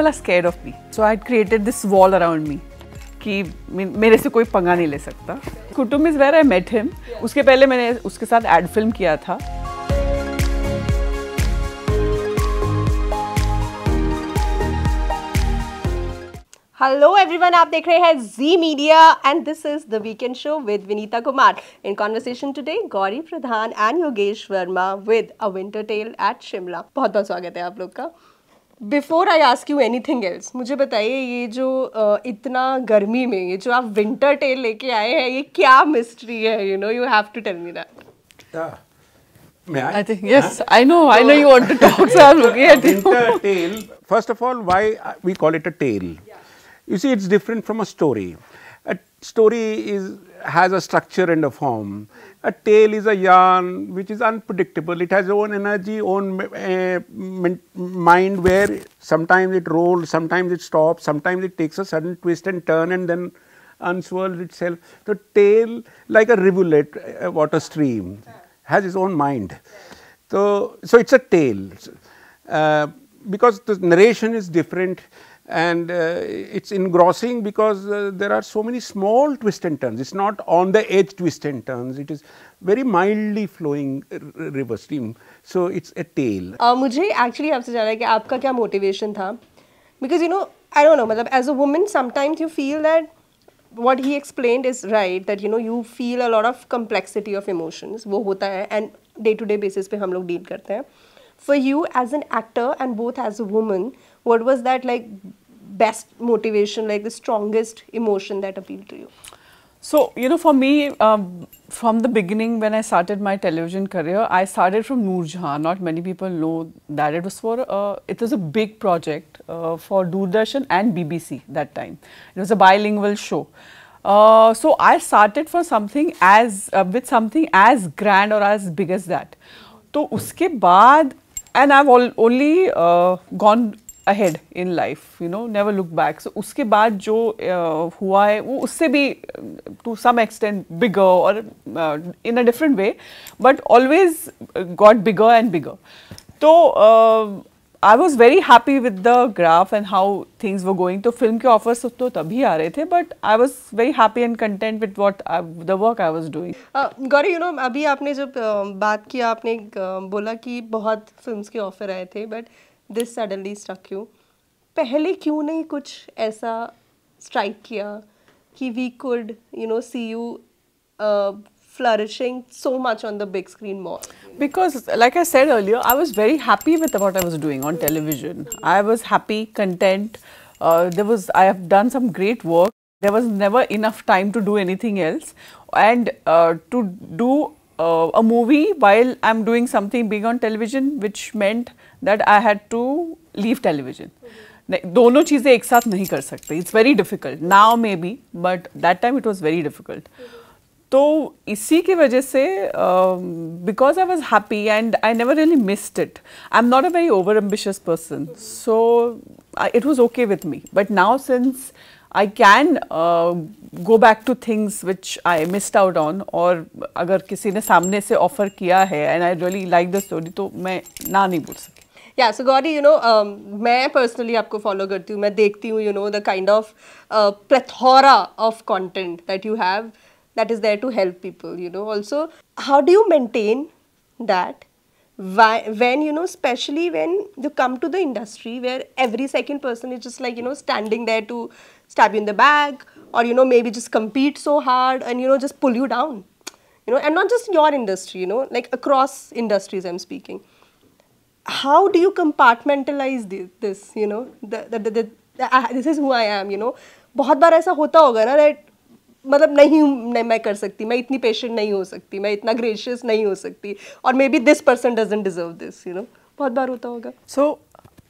people are scared of me. So I had created this wall around me. कि मेरे से कोई पंगा नहीं ले सकता. कुटुम्ब is where I met him. उसके पहले मैंने उसके साथ एड फिल्म किया था. हेलो एवरीवन, आप देख रहे हैं Zee media and this is the weekend show with Vinita Kumar. In conversation today Gauri Pradhan and Yogesh Verma with a winter tale at Shimla. बहुत बहुत स्वागत है आप लोग का. Before I ask you anything else, मुझे बताइए ये जो इतना गर्मी में ये जो आप विंटर टेल लेके आए हैं ये क्या मिस्ट्री है? You know, you have to tell me that. I think yes, I know you want to talk, so I'm looking at you. Winter tale. First of all, why we call it a tale? Yeah. You see, it's different from a story. A story has a structure and a form. A tale is a yarn which is unpredictable. It has own energy, own mind, where sometimes it rolls, sometimes it stops, sometimes it takes a sudden twist and turn and then unswirls itself. So tale, like a rivulet, a water stream, has its own mind. So it's a tale because the narration is different. And it's engrossing because there are so many small twists and turns. It's not on the edge twists and turns. It is very mildly flowing river stream. So it's a tale. मुझे actually आपसे जानना है कि आपका क्या motivation था? Because you know, I don't know. मतलब as a woman, sometimes you feel that what he explained is right. That you know, you feel a lot of complexity of emotions. वो होता है and day-to-day basis पे हम लोग deal करते हैं. For you as an actor and both as a woman, what was that like? Best motivation, like the strongest emotion that appealed to you? So, you know, for me, from the beginning when I started my television career, I started from Noor Jahan. Not many people know that it was for, it was a big project for Doordarshan and BBC that time. It was a bilingual show. So I started for something as, with something as grand or as big as that. So, uske baad, and I've only gone ahead in life, you know, never look back. So uske baad jo hua hai wo usse bhi to some extent bigger or in a different way, but always got bigger and bigger. So I was very happy with the graph and how things were going. To film ke offers to tabhi aa rahe the, but I was very happy and content with what the work I was doing. Gauri, you know, abhi aapne jab baat ki aapne bola ki bahut films ke offer aaye the, but this suddenly struck you. पहले क्यों नहीं कुछ ऐसा strike किया कि we could, you know, see you flourishing so much on the big screen more? Because, like I said earlier, I was very happy with what I was doing on television. I was happy, content. I have done some great work. There was never enough time to do anything else, and to do a movie while I'm doing something big on television, which meant that I had to leave television. दोनों चीजें एक साथ नहीं कर सकते. It's very difficult now maybe, but that time it was very difficult. तो इसी की वजह से, because I was happy and I never really missed it. I'm not a very over-ambitious person, so it was okay with me. But now since I can go back to things which I missed out on, or अगर किसी ने सामने से offer किया है and I really like the story, तो मैं ना नहीं बोल सकती. Yeah, so Gauri, you know, मैं personally आपको follow करती हूँ, मैं देखती हूँ, you know, the kind of plethora of content that you have that is there to help people, you know. Also, how do you maintain that? Why, when, you know, especially when you come to the industry where every second person is just like, you know, standing there to stab you in the back, or, you know, maybe just compete so hard and, you know, just pull you down, you know, and not just your industry, you know, like across industries I'm speaking. How do you compartmentalize this, you know, this is who I am, you know. बहुत बार ऐसा होता होगा ना that मतलब नहीं मैं कर सकती, मैं इतनी patient नहीं हो सकती, मैं इतना gracious नहीं हो सकती, or maybe this person doesn't deserve this, you know. बहुत बार होता होगा. So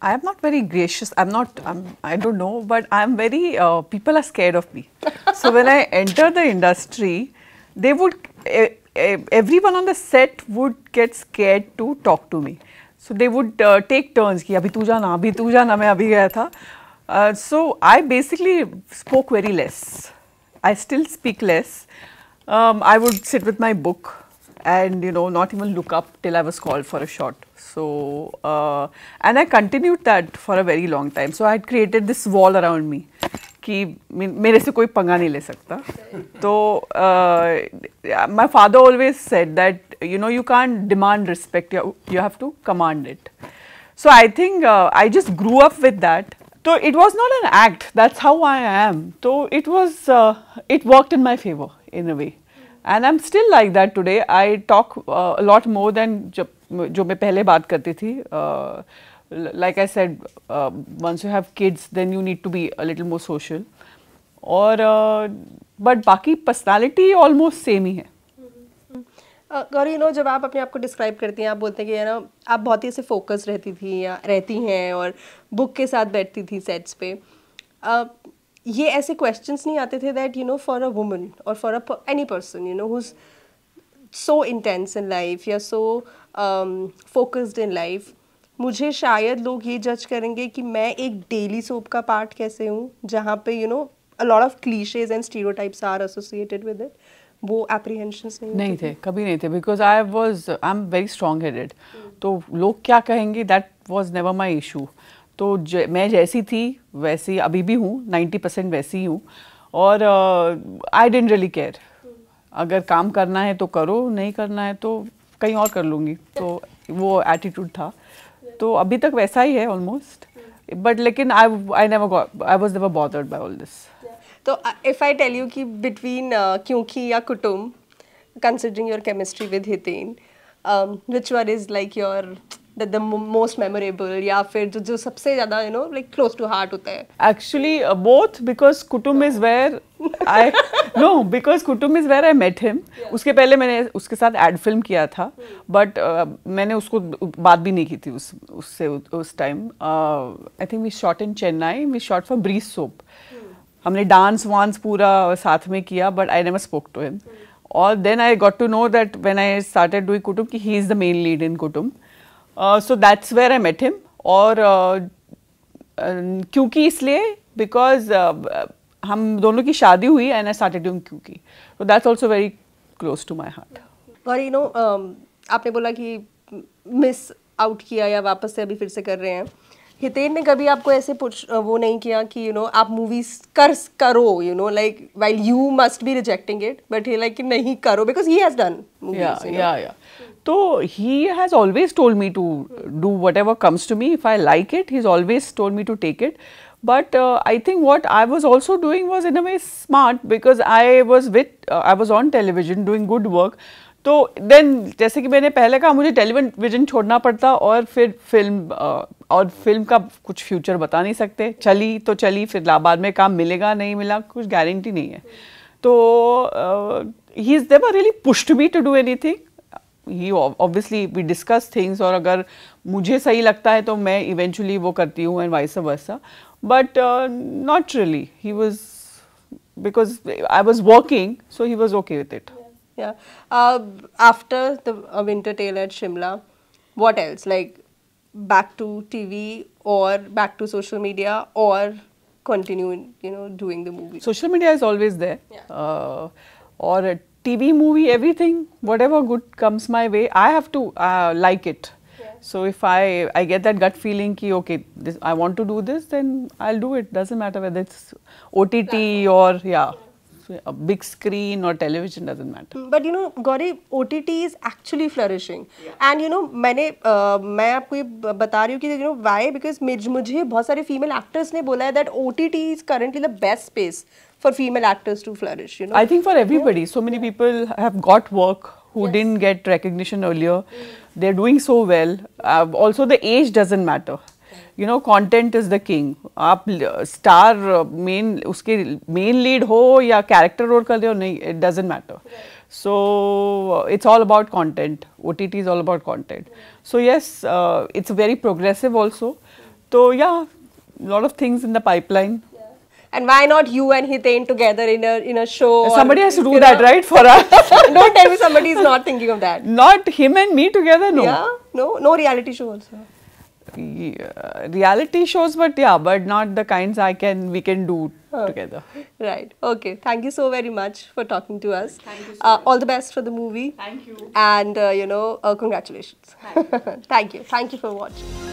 I am not very gracious. I don't know, but I am very. People are scared of me. So when I enter the industry, they would. Everyone on the set would get scared to talk to me. So they would take turns. कि अभी तू जाना मैं अभी गया था. So I basically spoke very less. I still speak less. I would sit with my book and, you know, not even look up till I was called for a shot. So, and I continued that for a very long time. So, I had created this wall around me that mere se koi panga nahi le sakta. So, my father always said that, you know, you can't demand respect, you have to command it. So, I think I just grew up with that. So, it was not an act, that's how I am. So, it was, it worked in my favor in a way. And I'm still like that today. I talk a lot more than jo main pehle baat karti thi. Like I said, once you have kids, then you need to be a little more social. Or, but baki personality almost same hi hai. Gauri, you know, जब आप अपने आप को describe करती हैं, आप बोलते हैं कि ना आप बहुत ही ऐसे focus रहती थी या रहती हैं और book के साथ बैठती थी sets पे. ये ऐसे questions नहीं आते थे that you know for a woman or for a any person you know who's so intense in life या so focused in life. मुझे शायद लोग ये judge करेंगे कि मैं एक daily soap का part कैसे हूँ, जहाँ पे you know a lot of cliches and stereotypes are associated with it. वो apprehensions नहीं थे, कभी नहीं थे, because I'm very strong-headed. तो लोग क्या कहेंगे, that was never my issue. तो मैं जैसी थी, वैसी अभी भी हूँ, 90% वैसी हूँ, और I didn't really care. अगर काम करना है तो करो, नहीं करना है तो कहीं और कर लूँगी. तो वो attitude था. तो अभी तक वैसा ही है almost. But लेकिन I was never bothered by all this. So if I tell you that between Kyukii or Kutumb, considering your chemistry with Hiten, which one is like your the most memorable, या फिर जो सबसे ज़्यादा you know like close to heart होता है? Actually both, because Kutumb is where I met him. उसके पहले मैंने उसके साथ ad film किया था, but मैंने उसको बात भी नहीं की थी उससे उस time. I think we shot in Chennai. We shot for Breeze soap. हमने डांस वांस पूरा साथ में किया, but I never spoke to him. Or then I got to know that when I started doing Kutumb, he is the main lead in Kutumb. So that's where I met him. और Kyukii इसलिए because हम दोनों की शादी हुई and I started doing Kyukii. So that's also very close to my heart. Gauri, you know, आपने बोला कि miss out किया या वापस से अभी फिर से कर रहे हैं. हितेन ने कभी आपको ऐसे वो नहीं किया कि you know आप movies करो you know like while you must be rejecting it but he like नहीं करो because he has done movies. Yeah. So he has always told me to do whatever comes to me. If I like it, he's always told me to take it. But I think what I was also doing was in a way smart because I was on television doing good work. तो then जैसे कि मैंने पहले कहा मुझे television छोड़ना पड़ता और फिर फिल्म का कुछ फ्यूचर बता नहीं सकते. चली तो चली, फिर बाद में काम मिलेगा नहीं मिला, कुछ गारंटी नहीं है. तो he has never really pushed me to do anything. He obviously we discuss things और अगर मुझे सही लगता है तो मैं eventually वो करती हूँ and vice versa. But not really. He was because I was working, so he was okay with it. Yeah. After A Winter Tale at Shimla, what else? Like back to TV or back to social media or continue, you know, doing the movie? Social media is always there. Yeah. Or a TV, movie, everything, whatever good comes my way, I have to like it. Yeah. So if I get that gut feeling ki, okay, I want to do this, then I'll do it. Doesn't matter whether it's OTT or, yeah. A big screen or television, doesn't matter. But you know, Gauri, OTT is actually flourishing. Yeah. And you know, मैं आपको ये बता रही हूँ कि you know why? Because मुझे बहुत सारे female actors ने बोला है that OTT is currently the best space for female actors to flourish. You know, I think for everybody, so many people have got work who didn't get recognition earlier. They're doing so well. Also, the age doesn't matter. You know, content is the king. आप star उसके main lead हो या character role कर रहे हो, नहीं, it doesn't matter. So it's all about content. OTT is all about content. So yes, it's very progressive also. So yeah, lot of things in the pipeline. And why not you and Hiten together in a show? Somebody has to do that, right, for us. Don't tell me somebody is not thinking of that. Not him and me together, no. Yeah, no reality show also. Reality shows, but yeah, but not the kinds we can do together. Right. Okay. Thank you so very much for talking to us. Thank you so much. All the best for the movie. Thank you. And, congratulations. Thank you. Thank you for watching.